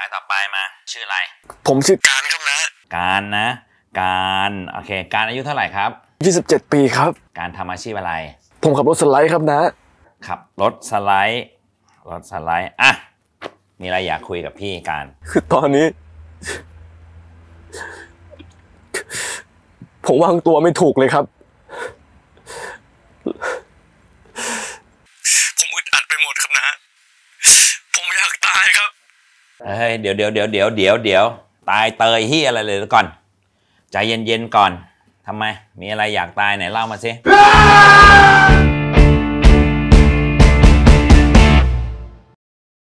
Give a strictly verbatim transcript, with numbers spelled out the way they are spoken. ายต่อไปมาชื่ออะไรผมชื่อการครับนะการนะการโอเคการอายุเท่าไหร่ครับยี่สิบเจ็ดปีครับการทำอาชีพอะไรผมขับรถสไลด์ครับนะขับรถสไลด์รถสไลด์อ่ะมีอะไรอยากคุยกับพี่การคือตอนนี้ผมวางตัวไม่ถูกเลยครับผมอึดอัดไปหมดครับนะผมอยากตายครับเฮ้ยเดี๋ยวเดี๋ยวเดี๋ยวเดี๋ยวเดี๋ยวเดี๋ยวตายเตยที่อะไรเลยก่อนใจเย็นๆก่อนทำไมมีอะไรอยากตายไหนเล่ามาสิ